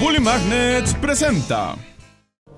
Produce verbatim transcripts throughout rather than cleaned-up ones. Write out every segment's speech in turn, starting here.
Bully Magnets presenta.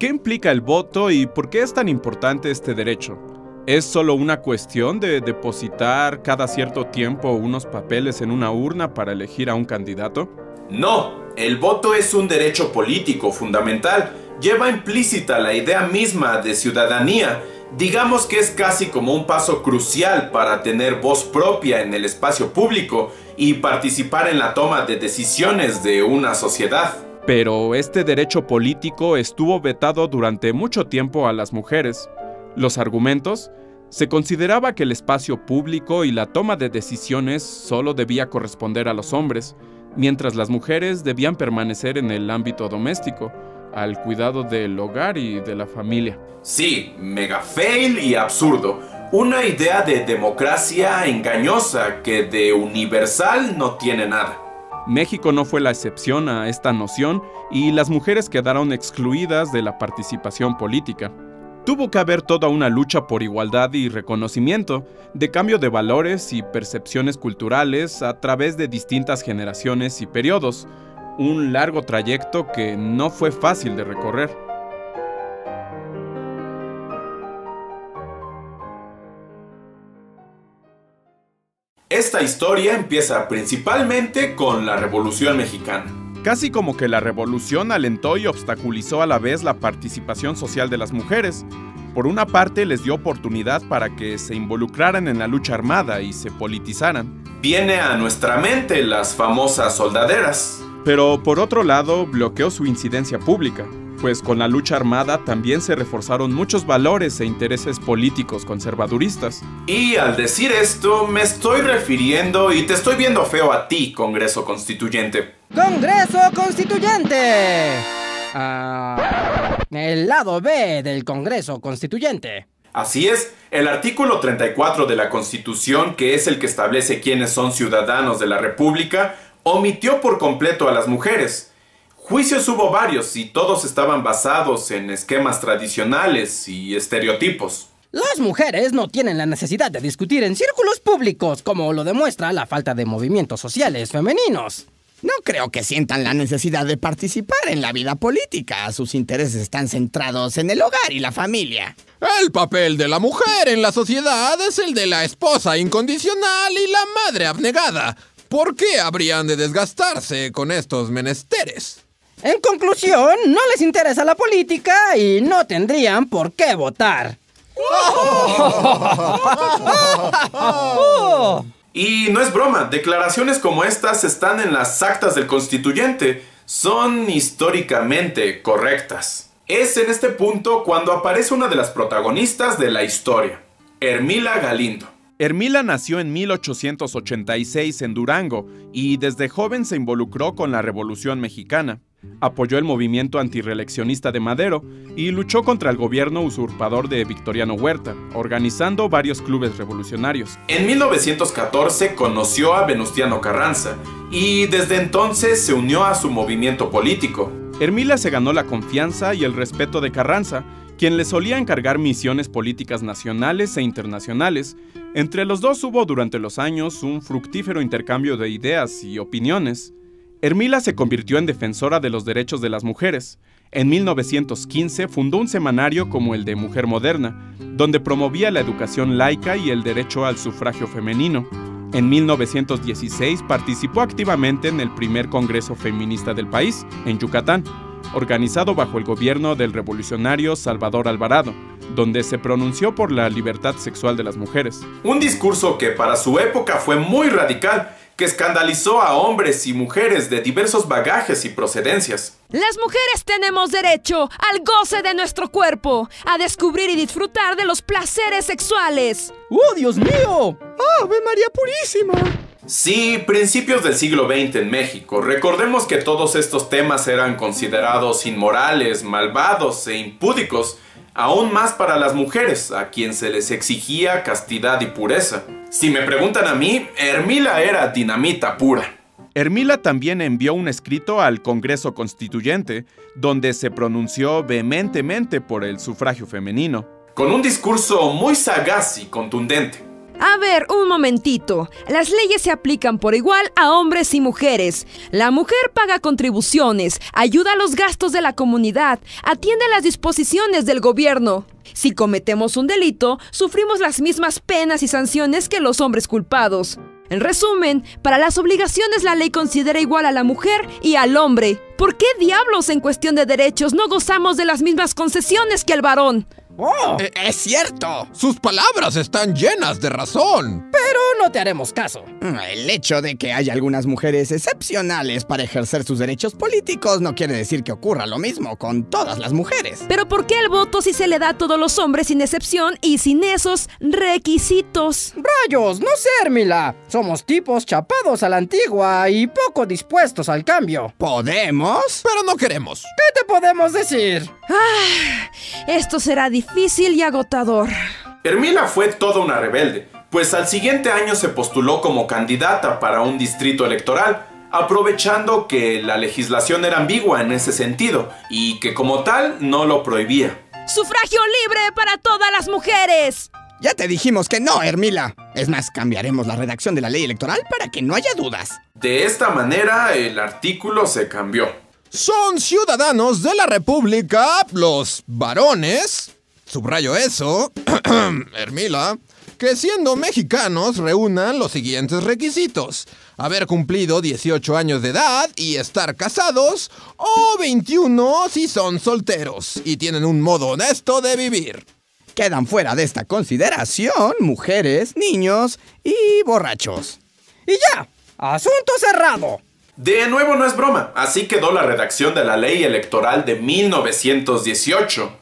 ¿Qué implica el voto y por qué es tan importante este derecho? ¿Es solo una cuestión de depositar cada cierto tiempo unos papeles en una urna para elegir a un candidato? No, el voto es un derecho político fundamental. Lleva implícita la idea misma de ciudadanía. Digamos que es casi como un paso crucial para tener voz propia en el espacio público y participar en la toma de decisiones de una sociedad. Pero este derecho político estuvo vetado durante mucho tiempo a las mujeres. Los argumentos: se consideraba que el espacio público y la toma de decisiones solo debía corresponder a los hombres, mientras las mujeres debían permanecer en el ámbito doméstico, al cuidado del hogar y de la familia. Sí, mega fail y absurdo. Una idea de democracia engañosa que de universal no tiene nada. México no fue la excepción a esta noción y las mujeres quedaron excluidas de la participación política. Tuvo que haber toda una lucha por igualdad y reconocimiento, de cambio de valores y percepciones culturales a través de distintas generaciones y periodos. Un largo trayecto que no fue fácil de recorrer. Esta historia empieza principalmente con la Revolución Mexicana. Casi como que la revolución alentó y obstaculizó a la vez la participación social de las mujeres. Por una parte, les dio oportunidad para que se involucraran en la lucha armada y se politizaran. Viene a nuestra mente las famosas soldaderas. Pero por otro lado, bloqueó su incidencia pública, pues con la lucha armada también se reforzaron muchos valores e intereses políticos conservaduristas. Y al decir esto, me estoy refiriendo y te estoy viendo feo a ti, Congreso Constituyente. ¡Congreso Constituyente! Ah, el lado B del Congreso Constituyente. Así es, el artículo treinta y cuatro de la Constitución, que es el que establece quiénes son ciudadanos de la República, omitió por completo a las mujeres. Juicios hubo varios y todos estaban basados en esquemas tradicionales y estereotipos. Las mujeres no tienen la necesidad de discutir en círculos públicos, como lo demuestra la falta de movimientos sociales femeninos. No creo que sientan la necesidad de participar en la vida política. Sus intereses están centrados en el hogar y la familia. El papel de la mujer en la sociedad es el de la esposa incondicional y la madre abnegada. ¿Por qué habrían de desgastarse con estos menesteres? En conclusión, no les interesa la política y no tendrían por qué votar. Y no es broma, declaraciones como estas están en las actas del Constituyente. Son históricamente correctas. Es en este punto cuando aparece una de las protagonistas de la historia, Hermila Galindo. Hermila nació en mil ochocientos ochenta y seis en Durango y desde joven se involucró con la Revolución Mexicana. Apoyó el movimiento antirreeleccionista de Madero y luchó contra el gobierno usurpador de Victoriano Huerta, organizando varios clubes revolucionarios. En mil novecientos catorce conoció a Venustiano Carranza y desde entonces se unió a su movimiento político. Hermila se ganó la confianza y el respeto de Carranza, quien le solía encargar misiones políticas nacionales e internacionales. Entre los dos hubo durante los años un fructífero intercambio de ideas y opiniones. Hermila se convirtió en defensora de los derechos de las mujeres. En mil novecientos quince fundó un semanario como el de Mujer Moderna, donde promovía la educación laica y el derecho al sufragio femenino. En mil novecientos dieciséis participó activamente en el primer Congreso Feminista del país, en Yucatán, organizado bajo el gobierno del revolucionario Salvador Alvarado, donde se pronunció por la libertad sexual de las mujeres. Un discurso que para su época fue muy radical, que escandalizó a hombres y mujeres de diversos bagajes y procedencias. Las mujeres tenemos derecho al goce de nuestro cuerpo, a descubrir y disfrutar de los placeres sexuales. ¡Oh, Dios mío! ¡Ave María Purísima! Sí, principios del siglo veinte en México. Recordemos que todos estos temas eran considerados inmorales, malvados e impúdicos, aún más para las mujeres, a quien se les exigía castidad y pureza. Si me preguntan a mí, Hermila era dinamita pura. Hermila también envió un escrito al Congreso Constituyente, donde se pronunció vehementemente por el sufragio femenino, con un discurso muy sagaz y contundente. A ver, un momentito. Las leyes se aplican por igual a hombres y mujeres. La mujer paga contribuciones, ayuda a los gastos de la comunidad, atiende las disposiciones del gobierno. Si cometemos un delito, sufrimos las mismas penas y sanciones que los hombres culpados. En resumen, para las obligaciones la ley considera igual a la mujer y al hombre. ¿Por qué diablos en cuestión de derechos no gozamos de las mismas concesiones que el varón? ¡Oh! ¡Es cierto! ¡Sus palabras están llenas de razón! Pero no te haremos caso. El hecho de que haya algunas mujeres excepcionales para ejercer sus derechos políticos no quiere decir que ocurra lo mismo con todas las mujeres. ¿Pero por qué el voto si se le da a todos los hombres sin excepción y sin esos requisitos? ¡Rayos! ¡No sé, Hermila! Somos tipos chapados a la antigua y poco dispuestos al cambio. ¿Podemos? Pero no queremos. ¿Qué te podemos decir? Ah, esto será difícil. Difícil y agotador. Hermila fue toda una rebelde, pues al siguiente año se postuló como candidata para un distrito electoral, aprovechando que la legislación era ambigua en ese sentido y que como tal no lo prohibía. ¡Sufragio libre para todas las mujeres! Ya te dijimos que no, Hermila. Es más, cambiaremos la redacción de la ley electoral para que no haya dudas. De esta manera, el artículo se cambió. Son ciudadanos de la República los varones... Subrayo eso, Hermila, que siendo mexicanos reúnan los siguientes requisitos: haber cumplido dieciocho años de edad y estar casados, o veintiuno si son solteros y tienen un modo honesto de vivir. Quedan fuera de esta consideración mujeres, niños y borrachos. Y ya, asunto cerrado. De nuevo no es broma, así quedó la redacción de la ley electoral de mil novecientos dieciocho.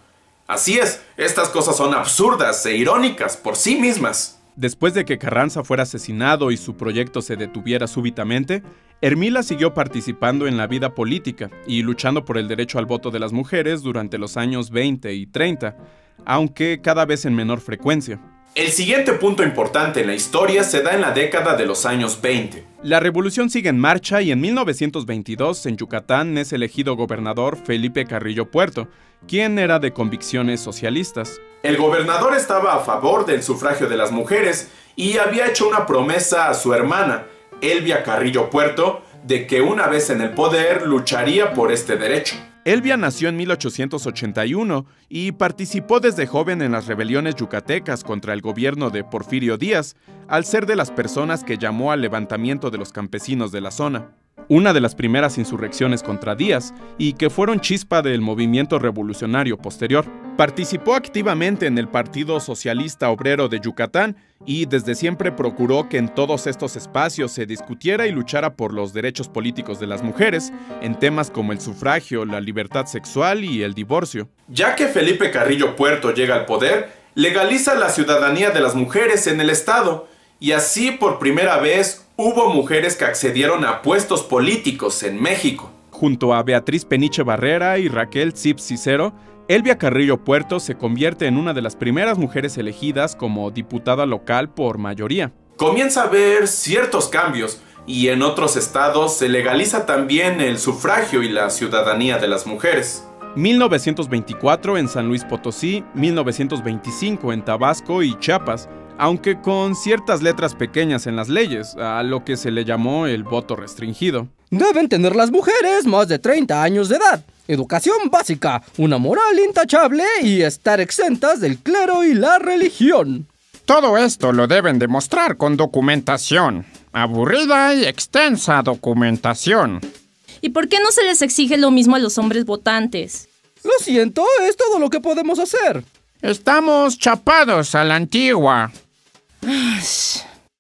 Así es, estas cosas son absurdas e irónicas por sí mismas. Después de que Carranza fuera asesinado y su proyecto se detuviera súbitamente, Hermila siguió participando en la vida política y luchando por el derecho al voto de las mujeres durante los años veinte y treinta, aunque cada vez en menor frecuencia. El siguiente punto importante en la historia se da en la década de los años veinte. La revolución sigue en marcha y en mil novecientos veintidós en Yucatán es elegido gobernador Felipe Carrillo Puerto, quien era de convicciones socialistas. El gobernador estaba a favor del sufragio de las mujeres y había hecho una promesa a su hermana, Elvia Carrillo Puerto, de que una vez en el poder lucharía por este derecho. Elvia nació en mil ochocientos ochenta y uno y participó desde joven en las rebeliones yucatecas contra el gobierno de Porfirio Díaz, al ser de las personas que llamó al levantamiento de los campesinos de la zona. Una de las primeras insurrecciones contra Díaz y que fueron chispa del movimiento revolucionario posterior. Participó activamente en el Partido Socialista Obrero de Yucatán y desde siempre procuró que en todos estos espacios se discutiera y luchara por los derechos políticos de las mujeres en temas como el sufragio, la libertad, libertad sexual y el divorcio. Ya que Felipe Carrillo Puerto llega al poder, legaliza la ciudadanía de las mujeres en el estado y así por primera vez hubo mujeres que accedieron a puestos políticos en México. Junto a Beatriz Peniche Barrera y Raquel Zips Cicero, Elvia Carrillo Puerto se convierte en una de las primeras mujeres elegidas como diputada local por mayoría. Comienza a ver ciertos cambios y en otros estados se legaliza también el sufragio y la ciudadanía de las mujeres. mil novecientos veinticuatro en San Luis Potosí, mil novecientos veinticinco en Tabasco y Chiapas, aunque con ciertas letras pequeñas en las leyes, a lo que se le llamó el voto restringido. Deben tener las mujeres más de treinta años de edad, educación básica, una moral intachable y estar exentas del clero y la religión. Todo esto lo deben demostrar con documentación. Aburrida y extensa documentación. ¿Y por qué no se les exige lo mismo a los hombres votantes? Lo siento, es todo lo que podemos hacer. Estamos chapados a la antigua.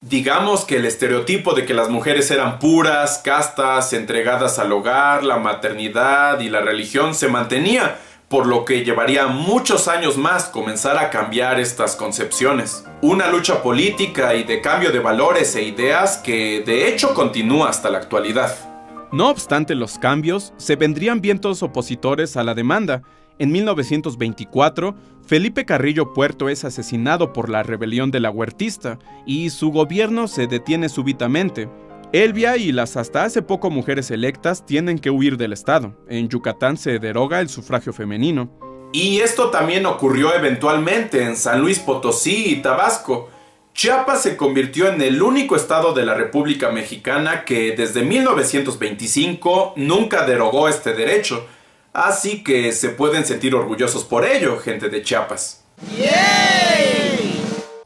Digamos que el estereotipo de que las mujeres eran puras, castas, entregadas al hogar, la maternidad y la religión se mantenía, por lo que llevaría muchos años más comenzar a cambiar estas concepciones. Una lucha política y de cambio de valores e ideas que de hecho continúa hasta la actualidad. No obstante los cambios, se vendrían vientos opositores a la demanda. En mil novecientos veinticuatro, Felipe Carrillo Puerto es asesinado por la rebelión de la Huertista y su gobierno se detiene súbitamente. Elvia y las hasta hace poco mujeres electas tienen que huir del estado. En Yucatán se deroga el sufragio femenino. Y esto también ocurrió eventualmente en San Luis Potosí y Tabasco, Chiapas se convirtió en el único estado de la República Mexicana que desde mil novecientos veinticinco nunca derogó este derecho, así que se pueden sentir orgullosos por ello, gente de Chiapas. ¡Yay!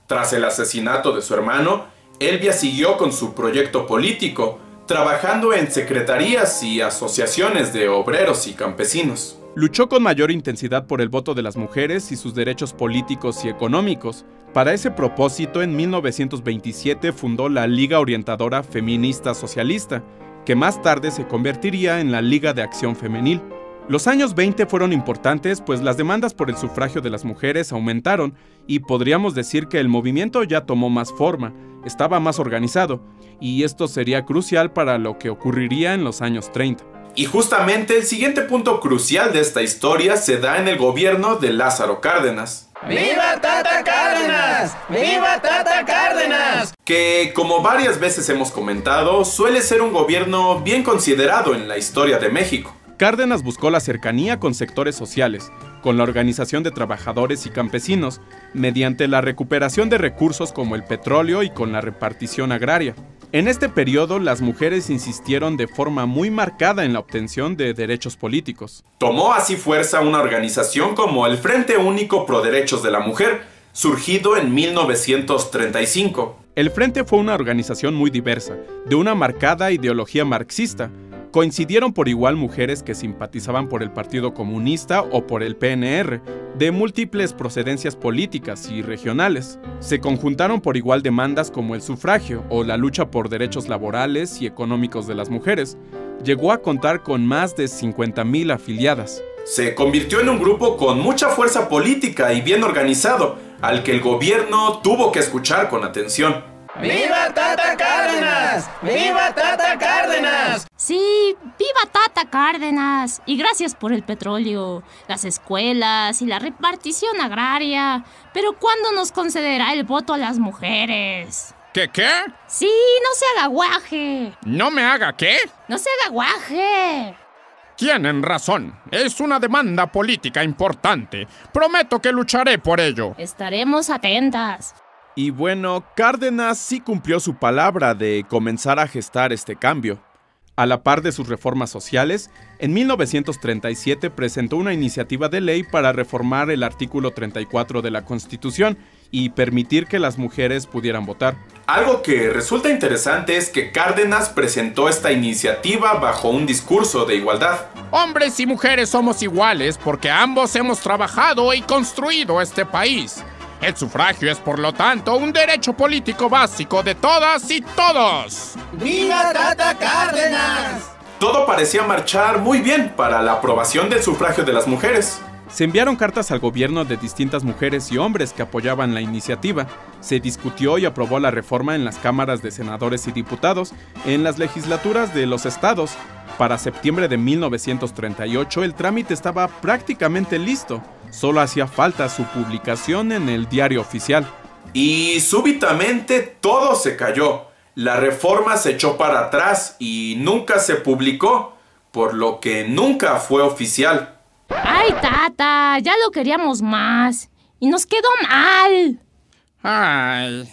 Tras el asesinato de su hermano, Elvia siguió con su proyecto político, trabajando en secretarías y asociaciones de obreros y campesinos. Luchó con mayor intensidad por el voto de las mujeres y sus derechos políticos y económicos. Para ese propósito, en mil novecientos veintisiete fundó la Liga Orientadora Feminista Socialista, que más tarde se convertiría en la Liga de Acción Femenil. Los años veinte fueron importantes, pues las demandas por el sufragio de las mujeres aumentaron y podríamos decir que el movimiento ya tomó más forma, estaba más organizado, y esto sería crucial para lo que ocurriría en los años treinta. Y justamente el siguiente punto crucial de esta historia se da en el gobierno de Lázaro Cárdenas. ¡Viva Tata Cárdenas! ¡Viva Tata Cárdenas! Que, como varias veces hemos comentado, suele ser un gobierno bien considerado en la historia de México. Cárdenas buscó la cercanía con sectores sociales, con la organización de trabajadores y campesinos, mediante la recuperación de recursos como el petróleo y con la repartición agraria. En este periodo, las mujeres insistieron de forma muy marcada en la obtención de derechos políticos. Tomó así fuerza una organización como el Frente Único Pro Derechos de la Mujer, surgido en mil novecientos treinta y cinco. El Frente fue una organización muy diversa, de una marcada ideología marxista. Coincidieron por igual mujeres que simpatizaban por el Partido Comunista o por el P N R, de múltiples procedencias políticas y regionales. Se conjuntaron por igual demandas como el sufragio o la lucha por derechos laborales y económicos de las mujeres. Llegó a contar con más de cincuenta mil afiliadas. Se convirtió en un grupo con mucha fuerza política y bien organizado, al que el gobierno tuvo que escuchar con atención. ¡Viva Tata Cárdenas! ¡Viva Tata Cárdenas! Sí, ¡viva Tata Cárdenas! Y gracias por el petróleo, las escuelas y la repartición agraria. Pero ¿cuándo nos concederá el voto a las mujeres? ¿Qué qué? Sí, no se haga guaje. ¿No me haga qué? No se haga guaje. Tienen razón. Es una demanda política importante. Prometo que lucharé por ello. Estaremos atentas. Y bueno, Cárdenas sí cumplió su palabra de comenzar a gestar este cambio. A la par de sus reformas sociales, en mil novecientos treinta y siete presentó una iniciativa de ley para reformar el artículo treinta y cuatro de la Constitución y permitir que las mujeres pudieran votar. Algo que resulta interesante es que Cárdenas presentó esta iniciativa bajo un discurso de igualdad. Hombres y mujeres somos iguales porque ambos hemos trabajado y construido este país. El sufragio es, por lo tanto, un derecho político básico de todas y todos. ¡Viva Tata Cárdenas! Todo parecía marchar muy bien para la aprobación del sufragio de las mujeres. Se enviaron cartas al gobierno de distintas mujeres y hombres que apoyaban la iniciativa. Se discutió y aprobó la reforma en las cámaras de senadores y diputados, en las legislaturas de los estados. Para septiembre de mil novecientos treinta y ocho, el trámite estaba prácticamente listo. Solo hacía falta su publicación en el diario oficial. Y súbitamente todo se cayó. La reforma se echó para atrás y nunca se publicó, por lo que nunca fue oficial. ¡Ay, Tata! Ya lo queríamos más. Y nos quedó mal. Ay.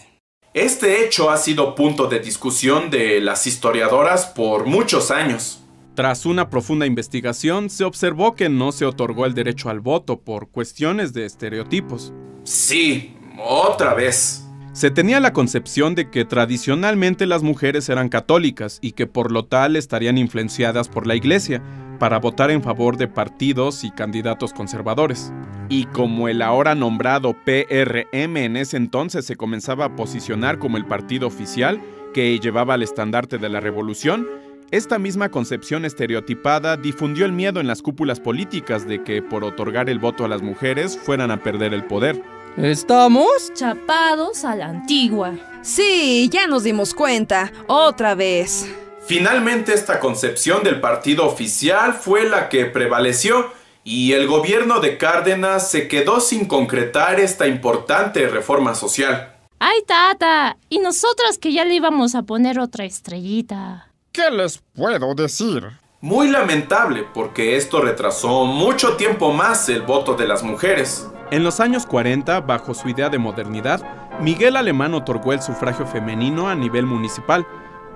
Este hecho ha sido punto de discusión de las historiadoras por muchos años. Tras una profunda investigación, se observó que no se otorgó el derecho al voto por cuestiones de estereotipos. Sí, otra vez. Se tenía la concepción de que tradicionalmente las mujeres eran católicas y que por lo tal estarían influenciadas por la iglesia para votar en favor de partidos y candidatos conservadores. Y como el ahora nombrado P R M en ese entonces se comenzaba a posicionar como el partido oficial que llevaba el estandarte de la revolución, esta misma concepción estereotipada difundió el miedo en las cúpulas políticas de que, por otorgar el voto a las mujeres, fueran a perder el poder. ¿Estamos? Chapados a la antigua. Sí, ya nos dimos cuenta. Otra vez. Finalmente, esta concepción del partido oficial fue la que prevaleció y el gobierno de Cárdenas se quedó sin concretar esta importante reforma social. ¡Ay, Tata! Y nosotras que ya le íbamos a poner otra estrellita. ¿Qué les puedo decir? Muy lamentable, porque esto retrasó mucho tiempo más el voto de las mujeres. En los años cuarenta, bajo su idea de modernidad, Miguel Alemán otorgó el sufragio femenino a nivel municipal,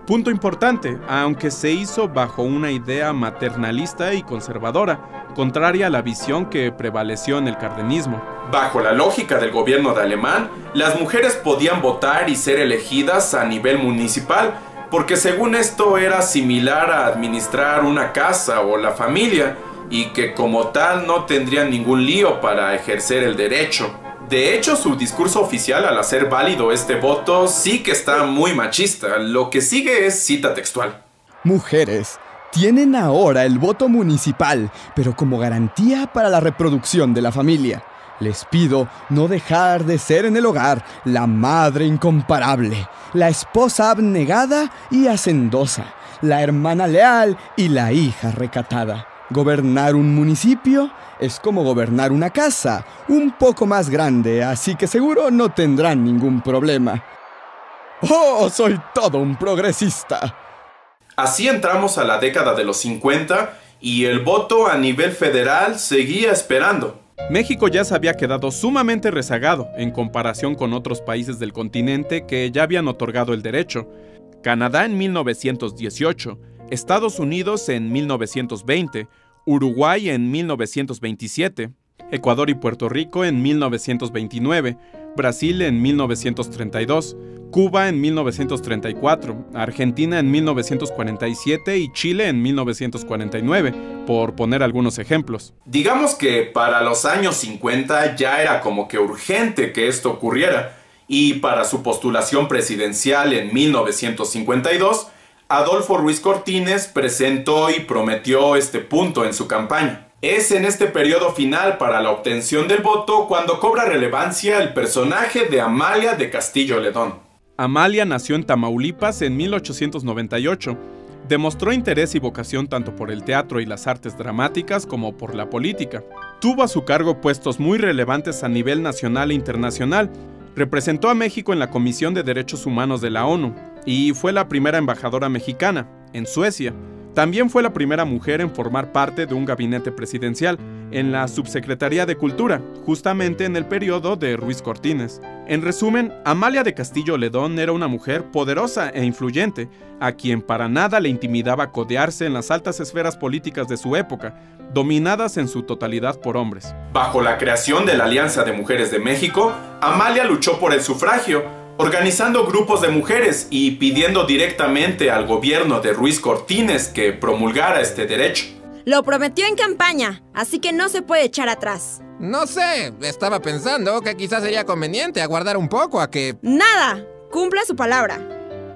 punto importante, aunque se hizo bajo una idea maternalista y conservadora, contraria a la visión que prevaleció en el cardenismo. Bajo la lógica del gobierno de Alemán, las mujeres podían votar y ser elegidas a nivel municipal, porque según esto era similar a administrar una casa o la familia, y que como tal no tendrían ningún lío para ejercer el derecho. De hecho, su discurso oficial al hacer válido este voto sí que está muy machista. Lo que sigue es cita textual. Mujeres tienen ahora el voto municipal, pero como garantía para la reproducción de la familia. Les pido no dejar de ser en el hogar la madre incomparable, la esposa abnegada y hacendosa, la hermana leal y la hija recatada. Gobernar un municipio es como gobernar una casa, un poco más grande, así que seguro no tendrán ningún problema. ¡Oh, soy todo un progresista! Así entramos a la década de los cincuenta y el voto a nivel federal seguía esperando. México ya se había quedado sumamente rezagado en comparación con otros países del continente que ya habían otorgado el derecho. Canadá en mil novecientos dieciocho, Estados Unidos en mil novecientos veinte, Uruguay en mil novecientos veintisiete, Ecuador y Puerto Rico en mil novecientos veintinueve, Brasil en mil novecientos treinta y dos, Cuba en mil novecientos treinta y cuatro, Argentina en mil novecientos cuarenta y siete y Chile en mil novecientos cuarenta y nueve, por poner algunos ejemplos. Digamos que para los años cincuenta ya era como que urgente que esto ocurriera, y para su postulación presidencial en mil novecientos cincuenta y dos, Adolfo Ruiz Cortines presentó y prometió este punto en su campaña. Es en este periodo final para la obtención del voto cuando cobra relevancia el personaje de Amalia de Castillo Ledón. Amalia nació en Tamaulipas en mil ochocientos noventa y ocho. Demostró interés y vocación tanto por el teatro y las artes dramáticas como por la política. Tuvo a su cargo puestos muy relevantes a nivel nacional e internacional. Representó a México en la Comisión de Derechos Humanos de la ONU. Y fue la primera embajadora mexicana, en Suecia. También fue la primera mujer en formar parte de un gabinete presidencial, en la Subsecretaría de Cultura, justamente en el periodo de Ruiz Cortines. En resumen, Amalia de Castillo Ledón era una mujer poderosa e influyente, a quien para nada le intimidaba codearse en las altas esferas políticas de su época, dominadas en su totalidad por hombres. Bajo la creación de la Alianza de Mujeres de México, Amalia luchó por el sufragio, organizando grupos de mujeres y pidiendo directamente al gobierno de Ruiz Cortines que promulgara este derecho. Lo prometió en campaña, así que no se puede echar atrás. No sé, estaba pensando que quizás sería conveniente aguardar un poco a que... ¡Nada! Cumpla su palabra.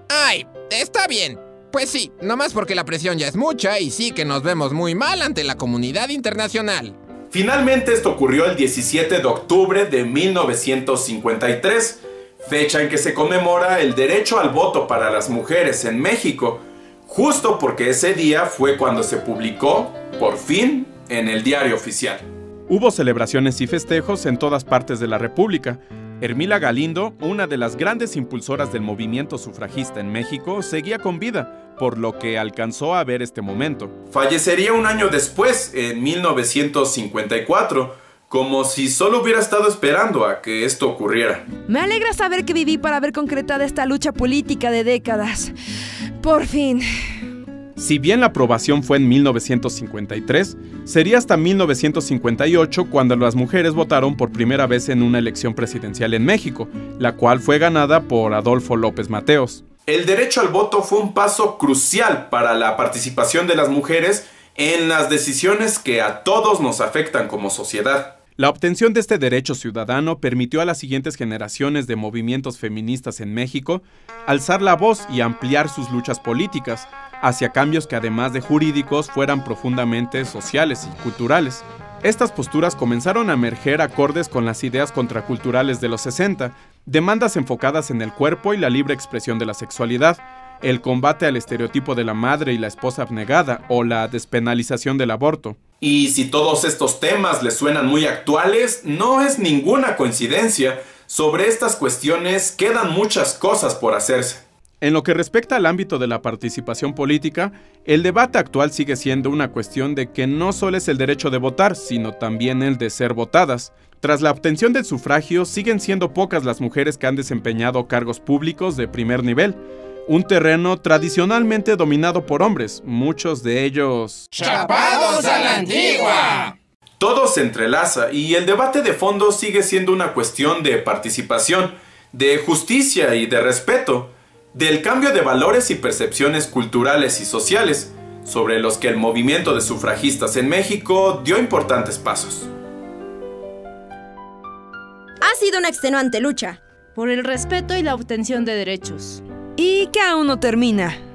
¡Ay! Está bien. Pues sí, nomás porque la presión ya es mucha y sí que nos vemos muy mal ante la comunidad internacional. Finalmente esto ocurrió el diecisiete de octubre de mil novecientos cincuenta y tres... fecha en que se conmemora el derecho al voto para las mujeres en México, justo porque ese día fue cuando se publicó, por fin, en el diario oficial. Hubo celebraciones y festejos en todas partes de la República. Hermila Galindo, una de las grandes impulsoras del movimiento sufragista en México, seguía con vida, por lo que alcanzó a ver este momento. Fallecería un año después, en mil novecientos cincuenta y cuatro, como si solo hubiera estado esperando a que esto ocurriera. Me alegra saber que viví para ver concretada esta lucha política de décadas. Por fin. Si bien la aprobación fue en mil novecientos cincuenta y tres, sería hasta mil novecientos cincuenta y ocho cuando las mujeres votaron por primera vez en una elección presidencial en México, la cual fue ganada por Adolfo López Mateos. El derecho al voto fue un paso crucial para la participación de las mujeres en las decisiones que a todos nos afectan como sociedad. La obtención de este derecho ciudadano permitió a las siguientes generaciones de movimientos feministas en México alzar la voz y ampliar sus luchas políticas hacia cambios que además de jurídicos fueran profundamente sociales y culturales. Estas posturas comenzaron a emerger acordes con las ideas contraculturales de los sesenta, demandas enfocadas en el cuerpo y la libre expresión de la sexualidad, el combate al estereotipo de la madre y la esposa abnegada o la despenalización del aborto. Y si todos estos temas les suenan muy actuales, no es ninguna coincidencia. Sobre estas cuestiones quedan muchas cosas por hacerse. En lo que respecta al ámbito de la participación política, el debate actual sigue siendo una cuestión de que no solo es el derecho de votar, sino también el de ser votadas. Tras la obtención del sufragio, siguen siendo pocas las mujeres que han desempeñado cargos públicos de primer nivel, un terreno tradicionalmente dominado por hombres, muchos de ellos chapados a la antigua. Todo se entrelaza y el debate de fondo sigue siendo una cuestión de participación, de justicia y de respeto, del cambio de valores y percepciones culturales y sociales, sobre los que el movimiento de sufragistas en México dio importantes pasos. Ha sido una extenuante lucha por el respeto y la obtención de derechos. Y que aún no termina.